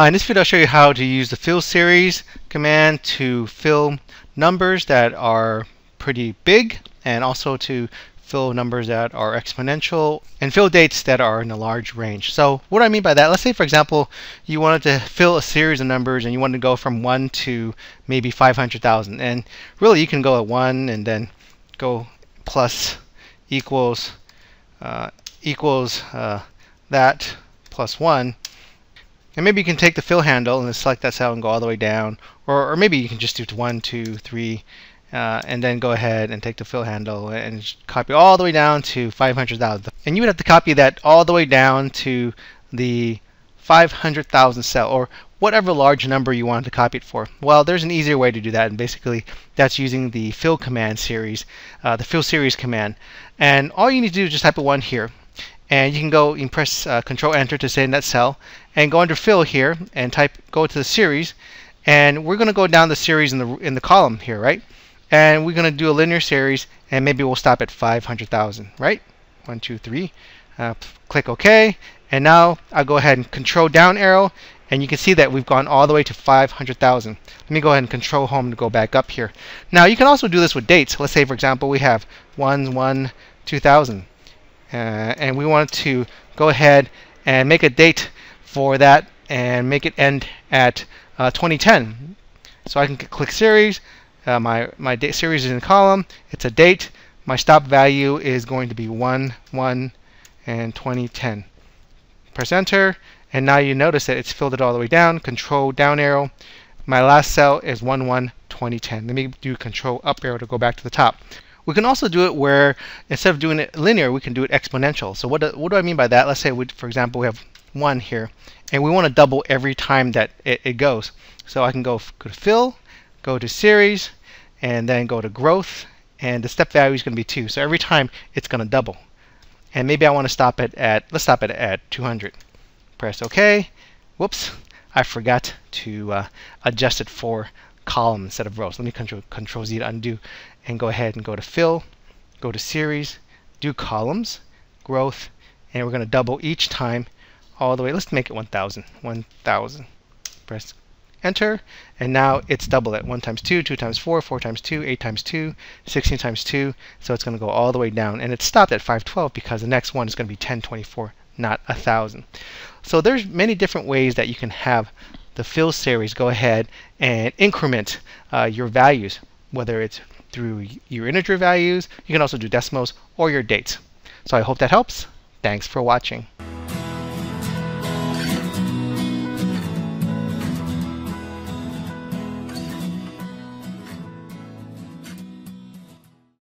Hi, in this video I'll show you how to use the fill series command to fill numbers that are pretty big and also to fill numbers that are exponential and fill dates that are in a large range. So what do I mean by that? Let's say, for example, you wanted to fill a series of numbers and you wanted to go from 1 to maybe 500,000. And really you can go at 1 and then go plus equals that plus 1. And maybe you can take the fill handle and select that cell and go all the way down. Or maybe you can just do 1, 2, 3, and then go ahead and take the fill handle and copy all the way down to 500,000. And you would have to copy that all the way down to the 500,000 cell, or whatever large number you want to copy it for. Well, there's an easier way to do that, and basically that's using the fill command series, the fill series command. And all you need to do is just type a 1 here. And you can go and press Control Enter to stay in that cell, and go under Fill here and go to the series, and we're going to go down the series in the column here, right? And we're going to do a linear series, and maybe we'll stop at 500,000, right? 1, 2, 3. Click OK, and now I'll go ahead and Control Down arrow, and you can see that we've gone all the way to 500,000. Let me go ahead and Control Home to go back up here. Now you can also do this with dates. Let's say, for example, we have 1/1/2000. And we want to go ahead and make a date for that and make it end at 2010. So I can click series, my date series is in a column, it's a date, my stop value is going to be 1/1 and 2010. Press enter, and now you notice that it's filled it all the way down. Control down arrow, my last cell is 1/1/2010. Let me do control up arrow to go back to the top. We can also do it where, instead of doing it linear, we can do it exponential. So what do I mean by that? Let's say, for example, we have 1 here, and we want to double every time that it goes. So I can go to Fill, go to Series, and then go to Growth, and the step value is going to be 2. So every time, it's going to double. And maybe I want to stop it at, let's stop it at 200. Press OK. Whoops, I forgot to adjust it for column instead of rows. Let me Control Z to undo, and go ahead and go to Fill, go to Series, do Columns, Growth, and we're going to double each time all the way. Let's make it 1,000. 1,000. Press Enter, and now it's double it. 1 times 2, 2 times 4, 4 times 2, 8 times 2, 16 times 2, so it's going to go all the way down. And it stopped at 512 because the next one is going to be 1024, not 1,000. So there's many different ways that you can have the fill series go ahead and increment your values, whether it's through your integer values, you can also do decimals, or your dates. So I hope that helps. Thanks for watching.